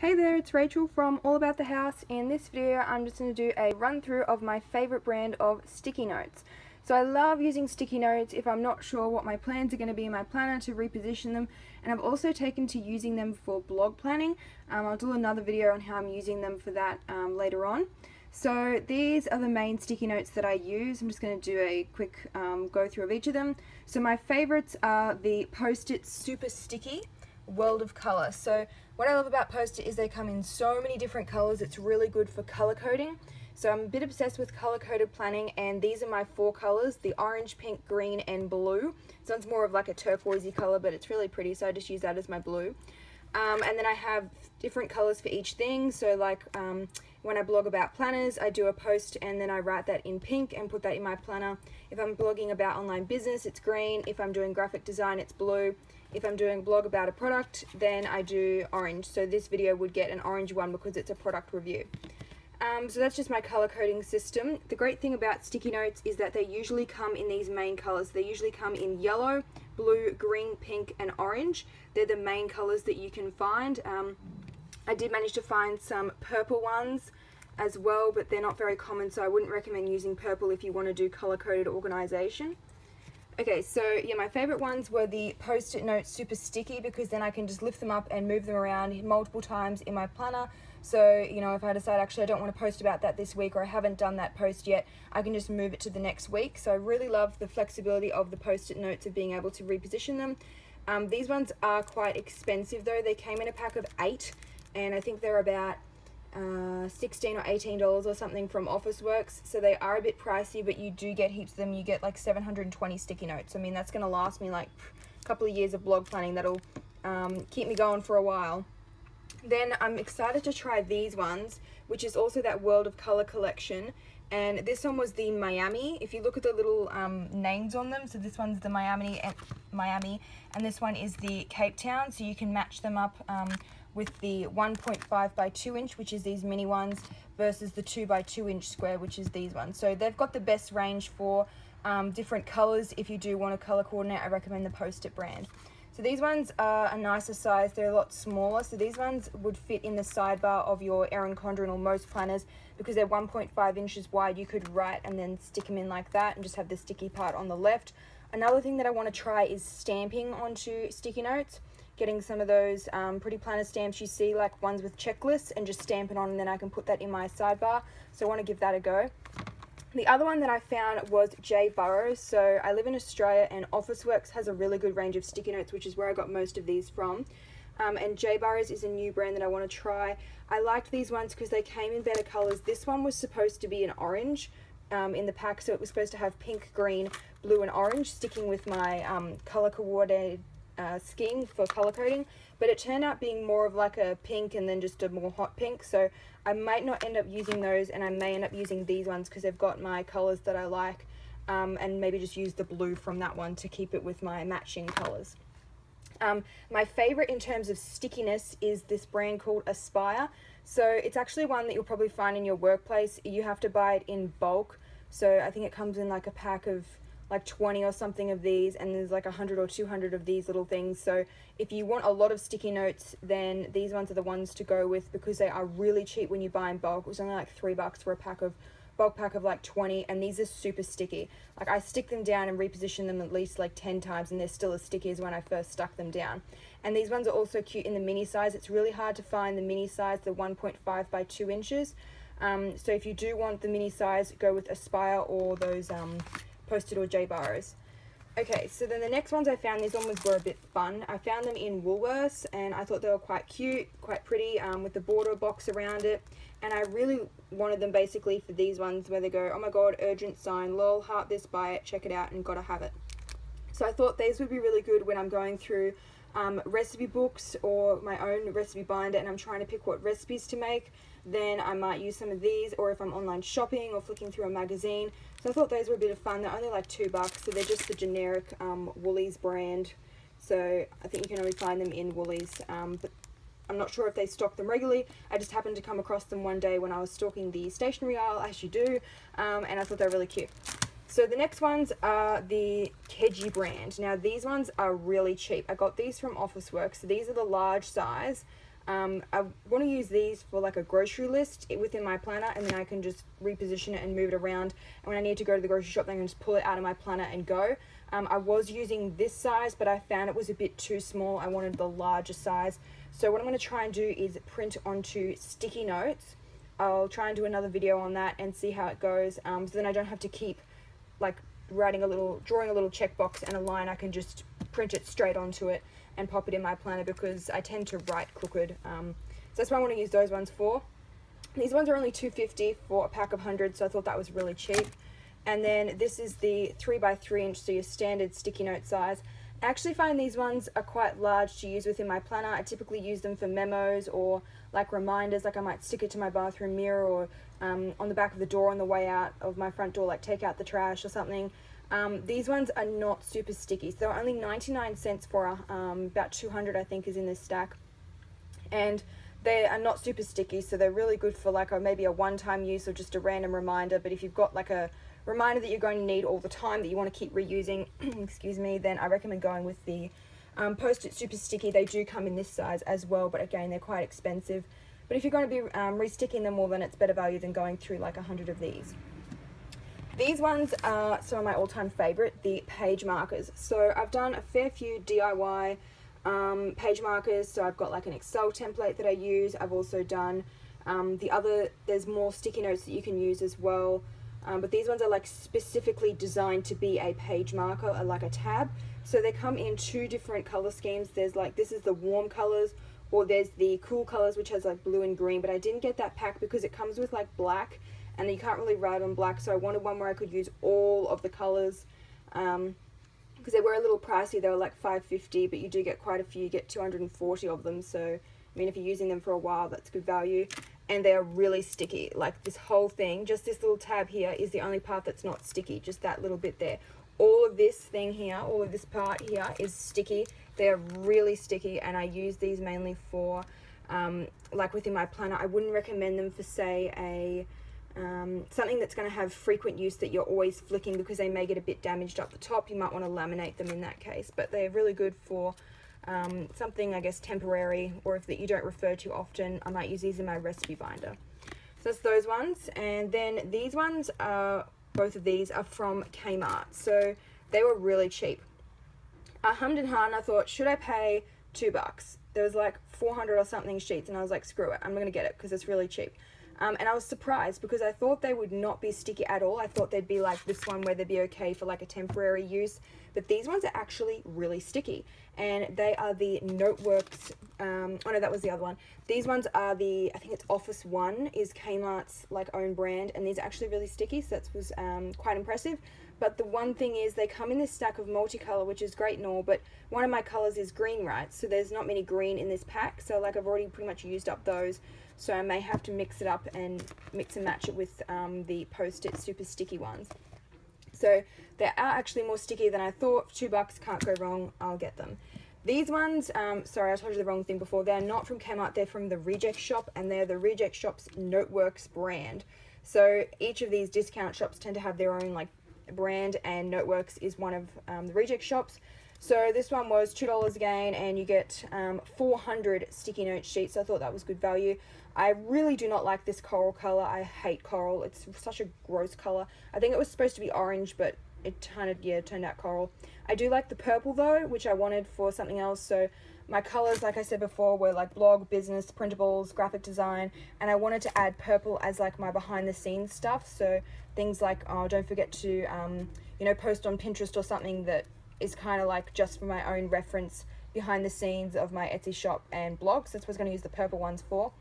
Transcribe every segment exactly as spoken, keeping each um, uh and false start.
Hey there, it's Rachel from All About the House. In this video I'm just going to do a run through of my favourite brand of sticky notes. So I love using sticky notes if I'm not sure what my plans are going to be in my planner to reposition them, and I've also taken to using them for blog planning. Um, I'll do another video on how I'm using them for that um, later on. So these are the main sticky notes that I use. I'm just going to do a quick um, go through of each of them. So my favourites are the Post-It Super Sticky World of Colour. So what I love about Post-It is they come in so many different colours. It's really good for colour coding. So I'm a bit obsessed with colour-coded planning, and these are my four colours, the orange, pink, green and blue. This one's more of like a turquoisey colour, but it's really pretty, so I just use that as my blue. Um, and then I have different colours for each thing, so like um, when I blog about planners, I do a post and then I write that in pink and put that in my planner. If I'm blogging about online business, it's green. If I'm doing graphic design, it's blue. If I'm doing a blog about a product, then I do orange. So this video would get an orange one because it's a product review. Um, so that's just my colour coding system. The great thing about sticky notes is that they usually come in these main colours. They usually come in yellow, blue, green, pink and orange. They're the main colours that you can find. Um, I did manage to find some purple ones as well, but they're not very common, so I wouldn't recommend using purple if you want to do colour-coded organisation. Okay, so yeah, my favourite ones were the Post-it Note Super Sticky, because then I can just lift them up and move them around multiple times in my planner. So, you know, if I decide actually I don't want to post about that this week, or I haven't done that post yet, I can just move it to the next week. So I really love the flexibility of the Post-it notes of being able to reposition them. Um, these ones are quite expensive though. They came in a pack of eight, and I think they're about uh, sixteen or eighteen dollars or something from Office Works. So they are a bit pricey, but you do get heaps of them. You get like seven hundred and twenty sticky notes. I mean, that's going to last me like a couple of years of blog planning. That'll um, keep me going for a while. Then I'm excited to try these ones, which is also that World of Colour collection, and this one was the Miami. If you look at the little um, names on them, so this one's the Miami and Miami, and this one is the Cape Town. So you can match them up um, with the one point five by two inch, which is these mini ones, versus the two by two inch square, which is these ones. So they've got the best range for um, different colours. If you do want to colour coordinate, I recommend the Post-it brand. So these ones are a nicer size, they're a lot smaller, so these ones would fit in the sidebar of your Erin Condren or most planners, because they're one point five inches wide. You could write and then stick them in like that and just have the sticky part on the left. Another thing that I want to try is stamping onto sticky notes, getting some of those um, pretty planner stamps you see, like ones with checklists, and just stamp it on, and then I can put that in my sidebar. So I want to give that a go. The other one that I found was J Burrows. So I live in Australia, and Officeworks has a really good range of sticky notes, which is where I got most of these from. Um, and J Burrows is a new brand that I want to try. I liked these ones because they came in better colours. This one was supposed to be an orange um, in the pack, so it was supposed to have pink, green, blue and orange, sticking with my um, colour coordinated Uh, scheme for color coding, but it turned out being more of like a pink and then just a more hot pink. So I might not end up using those, and I may end up using these ones because they've got my colors that I like, um, and maybe just use the blue from that one to keep it with my matching colors. Um, my favorite in terms of stickiness is this brand called Aspire. So it's actually one that you'll probably find in your workplace. You have to buy it in bulk, so I think it comes in like a pack of like twenty or something of these, and there's like a hundred or two hundred of these little things. So if you want a lot of sticky notes, then these ones are the ones to go with, because they are really cheap when you buy in bulk. It was only like three bucks for a pack of bulk pack of like twenty, and these are super sticky. Like I stick them down and reposition them at least like ten times, and they're still as sticky as when I first stuck them down. And these ones are also cute in the mini size. It's really hard to find the mini size, the one point five by two inches. Um, so if you do want the mini size, go with Aspire or those um, Post-it or J Burrows. Okay, so then the next ones I found, these ones were a bit fun. I found them in Woolworths, and I thought they were quite cute, quite pretty, um, with the border box around it. And I really wanted them basically for these ones where they go, oh my god, urgent sign, lol, heart this, buy it, check it out, and gotta have it. So I thought these would be really good when I'm going through um, recipe books or my own recipe binder, and I'm trying to pick what recipes to make. Then I might use some of these, or if I'm online shopping or flicking through a magazine. So I thought those were a bit of fun. They're only like two bucks, so they're just the generic um, Woolies brand. So I think you can only find them in Woolies, um, but I'm not sure if they stock them regularly. I just happened to come across them one day when I was stalking the stationery aisle, as you do, um, and I thought they were really cute. So the next ones are the Kedji brand. Now these ones are really cheap. I got these from Office Works. So these are the large size. Um, I want to use these for like a grocery list within my planner, and then I can just reposition it and move it around. And when I need to go to the grocery shop, then I can just pull it out of my planner and go. Um, I was using this size, but I found it was a bit too small. I wanted the larger size. So what I'm going to try and do is print onto sticky notes. I'll try and do another video on that and see how it goes. Um, so then I don't have to keep like writing a little, drawing a little checkbox and a line. I can just print it straight onto it and pop it in my planner, because I tend to write crooked. Um, so that's what I want to use those ones for. These ones are only two fifty for a pack of one hundred, so I thought that was really cheap. And then this is the three by three inch, so your standard sticky note size. I actually find these ones are quite large to use within my planner. I typically use them for memos or like reminders, like I might stick it to my bathroom mirror, or um, on the back of the door on the way out of my front door, like take out the trash or something. Um, these ones are not super sticky, so they're only ninety-nine cents for um, about two hundred, I think, is in this stack, and they are not super sticky, so they're really good for like a, maybe a one-time use or just a random reminder. But if you've got like a reminder that you're going to need all the time, that you want to keep reusing, excuse me, then I recommend going with the um, Post-It Super Sticky. They do come in this size as well, but again, they're quite expensive. But if you're going to be um, re-sticking them all, then it's better value than going through like a hundred of these. These ones are some of my all-time favorite, the page markers. So I've done a fair few D I Y um, page markers. So I've got like an Excel template that I use. I've also done um, the other, there's more sticky notes that you can use as well. Um, but these ones are like specifically designed to be a page marker, or like a tab. So they come in two different color schemes. There's like, this is the warm colors, or there's the cool colors, which has like blue and green. But I didn't get that pack because it comes with like black, and you can't really write on black, so I wanted one where I could use all of the colours, because um, they were a little pricey. They were like five fifty, but you do get quite a few. You get two hundred forty of them, so I mean, if you're using them for a while, that's good value. And they are really sticky, like this whole thing, just this little tab here is the only part that's not sticky, just that little bit there. All of this thing here, all of this part here is sticky. They're really sticky, and I use these mainly for um, like within my planner. I wouldn't recommend them for, say, a Um, something that's going to have frequent use that you're always flicking, because they may get a bit damaged up the top. You might want to laminate them in that case, but they're really good for um, something, I guess, temporary, or if that you don't refer to often. I might use these in my recipe binder. So that's those ones. And then these ones are, both of these are from Kmart, so they were really cheap. I hummed and hawed and I thought, should I pay two bucks? There was like four hundred or something sheets, and I was like, screw it, I'm going to get it because it's really cheap. Um, and I was surprised, because I thought they would not be sticky at all. I thought they'd be like this one where they'd be okay for like a temporary use. But these ones are actually really sticky. And they are the NoteWorks, um, oh no, that was the other one. These ones are the, I think it's Office One, is Kmart's like own brand. And these are actually really sticky, so that was um, quite impressive. But the one thing is, they come in this stack of multicolor, which is great and all, but one of my colors is green, right? So there's not many green in this pack. So like I've already pretty much used up those. So I may have to mix it up and mix and match it with um, the Post-It Super Sticky ones. So they are actually more sticky than I thought. Two bucks, can't go wrong, I'll get them. These ones, um, sorry, I told you the wrong thing before. They're not from Kmart, they're from the Reject Shop, and they're the Reject Shop's NoteWorks brand. So each of these discount shops tend to have their own like brand, and NoteWorks is one of um, the Reject Shops. So this one was two dollars again, and you get um, four hundred sticky note sheets, so I thought that was good value. I really do not like this coral colour. I hate coral. It's such a gross colour. I think it was supposed to be orange, but it kind of, yeah, turned out coral. I do like the purple, though, which I wanted for something else. So my colours, like I said before, were like blog, business, printables, graphic design, and I wanted to add purple as like my behind-the-scenes stuff. So things like, oh, don't forget to, um, you know, post on Pinterest or something that is kind of like just for my own reference behind the scenes of my Etsy shop and blogs. That's what I was going to use the purple ones for.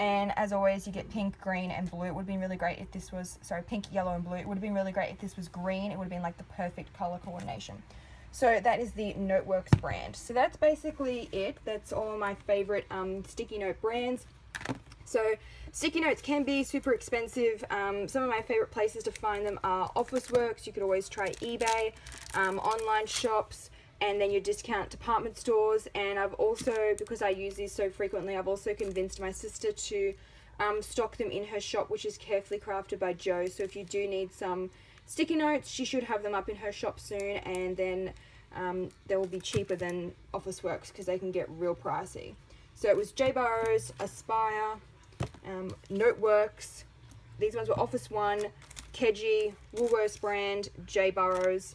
And as always, you get pink, green, and blue. It would have been really great if this was, sorry, pink, yellow, and blue. It would have been really great if this was green. It would have been like the perfect color coordination. So that is the NoteWorks brand. So that's basically it. That's all my favorite um, sticky note brands. So sticky notes can be super expensive. Um, some of my favorite places to find them are Officeworks. You could always try eBay, um, online shops, and then your discount department stores. And I've also, because I use these so frequently, I've also convinced my sister to um, stock them in her shop, which is Carefully Crafted by Jo. So if you do need some sticky notes, she should have them up in her shop soon, and then um, they will be cheaper than Officeworks because they can get real pricey. So it was J.Burrows, Aspire, um, NoteWorks. These ones were Office One, Kedji, Woolworths brand, J.Burrows,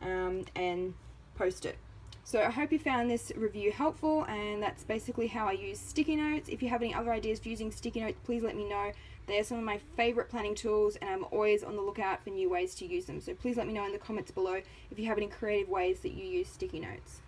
um, and Post-It. So I hope you found this review helpful, and that's basically how I use sticky notes. If you have any other ideas for using sticky notes, please let me know. They are some of my favourite planning tools, and I'm always on the lookout for new ways to use them. So please let me know in the comments below if you have any creative ways that you use sticky notes.